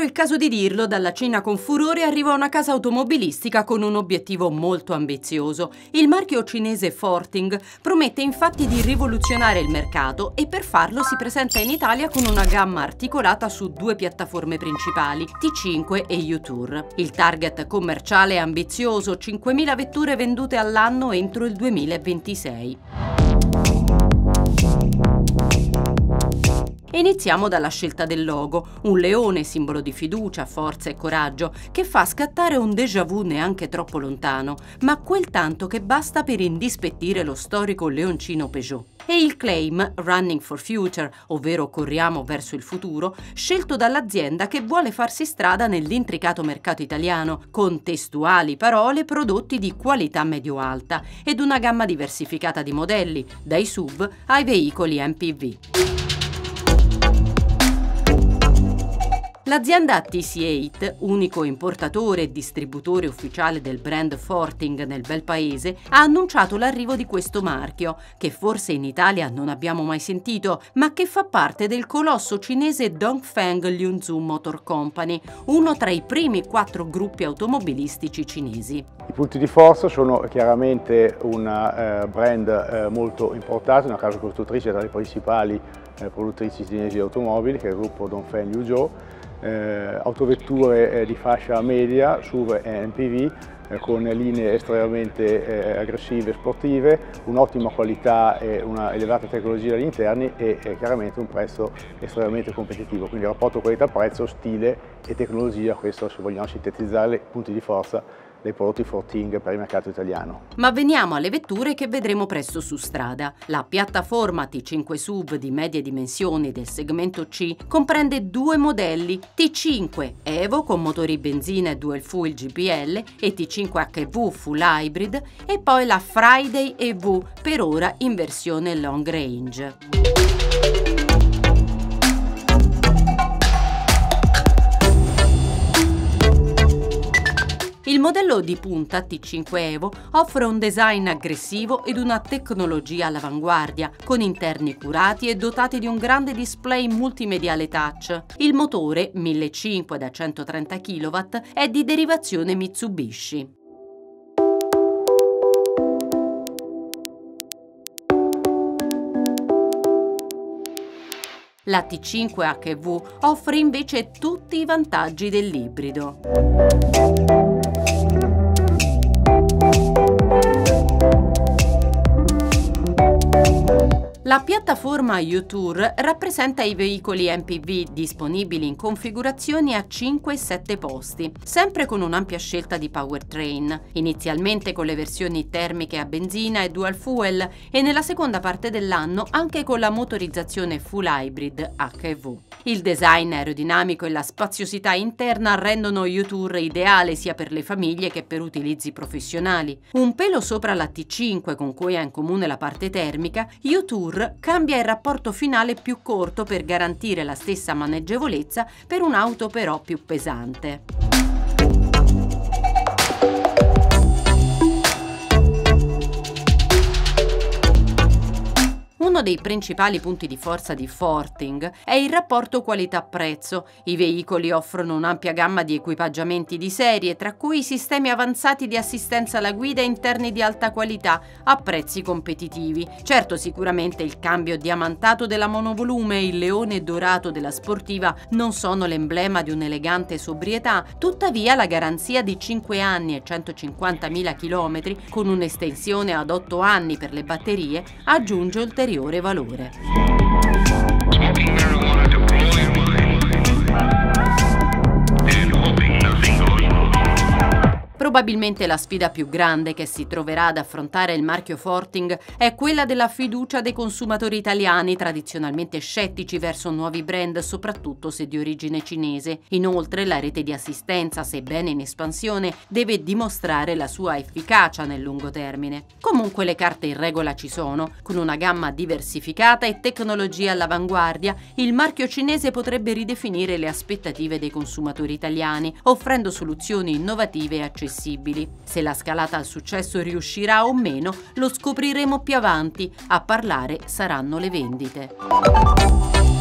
proprio il caso di dirlo, dalla Cina con furore arriva una casa automobilistica con un obiettivo molto ambizioso. Il marchio cinese Forthing promette infatti di rivoluzionare il mercato e per farlo si presenta in Italia con una gamma articolata su due piattaforme principali, T5 e U-Tour. Il target commerciale è ambizioso, 5.000 vetture vendute all'anno entro il 2026. Iniziamo dalla scelta del logo, un leone simbolo di fiducia, forza e coraggio, che fa scattare un déjà vu neanche troppo lontano, ma quel tanto che basta per indispettire lo storico leoncino Peugeot. E il claim Running for Future, ovvero corriamo verso il futuro, scelto dall'azienda che vuole farsi strada nell'intricato mercato italiano, con testuali parole prodotti di qualità medio-alta ed una gamma diversificata di modelli, dai SUV ai veicoli MPV. L'azienda TC8, unico importatore e distributore ufficiale del brand Forthing nel bel paese, ha annunciato l'arrivo di questo marchio, che forse in Italia non abbiamo mai sentito, ma che fa parte del colosso cinese Dongfeng Liuzhou Motor Company, uno tra i primi 4 gruppi automobilistici cinesi. I punti di forza sono chiaramente un brand molto importato, una casa costruttrice tra le principali produttrici cinesi di automobili, che è il gruppo Dongfeng Liuzhou. Autovetture di fascia media, SUV e MPV, con linee estremamente aggressive e sportive, un'ottima qualità e una elevata tecnologia agli interni e chiaramente un prezzo estremamente competitivo. Quindi il rapporto qualità-prezzo, stile e tecnologia, questo se vogliamo sintetizzare i punti di forza dei prodotti Forthing per il mercato italiano. Ma veniamo alle vetture che vedremo presto su strada. La piattaforma T5 SUV di medie dimensioni del segmento C comprende 2 modelli, T5 EVO con motori benzina e dual fuel GPL e T5 HV full hybrid e poi la Friday EV, per ora in versione long range. Il modello di punta T5 EVO offre un design aggressivo ed una tecnologia all'avanguardia, con interni curati e dotati di un grande display multimediale touch. Il motore, 1.500 da 130 kW, è di derivazione Mitsubishi. La T5 HV offre invece tutti i vantaggi dell'ibrido. La piattaforma U-Tour rappresenta i veicoli MPV disponibili in configurazioni a 5 e 7 posti, sempre con un'ampia scelta di powertrain, inizialmente con le versioni termiche a benzina e dual fuel e nella seconda parte dell'anno anche con la motorizzazione full hybrid HV. Il design aerodinamico e la spaziosità interna rendono U-Tour ideale sia per le famiglie che per utilizzi professionali. Un pelo sopra la T5 con cui ha in comune la parte termica, U-Tour cambia il rapporto finale più corto per garantire la stessa maneggevolezza per un'auto però più pesante. Uno dei principali punti di forza di Forthing è il rapporto qualità-prezzo. I veicoli offrono un'ampia gamma di equipaggiamenti di serie, tra cui sistemi avanzati di assistenza alla guida interni di alta qualità, a prezzi competitivi. Certo, sicuramente il cambio diamantato della monovolume e il leone dorato della sportiva non sono l'emblema di un'elegante sobrietà, tuttavia la garanzia di 5 anni e 150.000 km, con un'estensione ad 8 anni per le batterie, aggiunge ulteriori valore. Probabilmente la sfida più grande che si troverà ad affrontare il marchio Forthing è quella della fiducia dei consumatori italiani, tradizionalmente scettici verso nuovi brand, soprattutto se di origine cinese. Inoltre, la rete di assistenza, sebbene in espansione, deve dimostrare la sua efficacia nel lungo termine. Comunque le carte in regola ci sono. Con una gamma diversificata e tecnologia all'avanguardia, il marchio cinese potrebbe ridefinire le aspettative dei consumatori italiani, offrendo soluzioni innovative e accessibili. Se la scalata al successo riuscirà o meno lo scopriremo più avanti, a parlare saranno le vendite.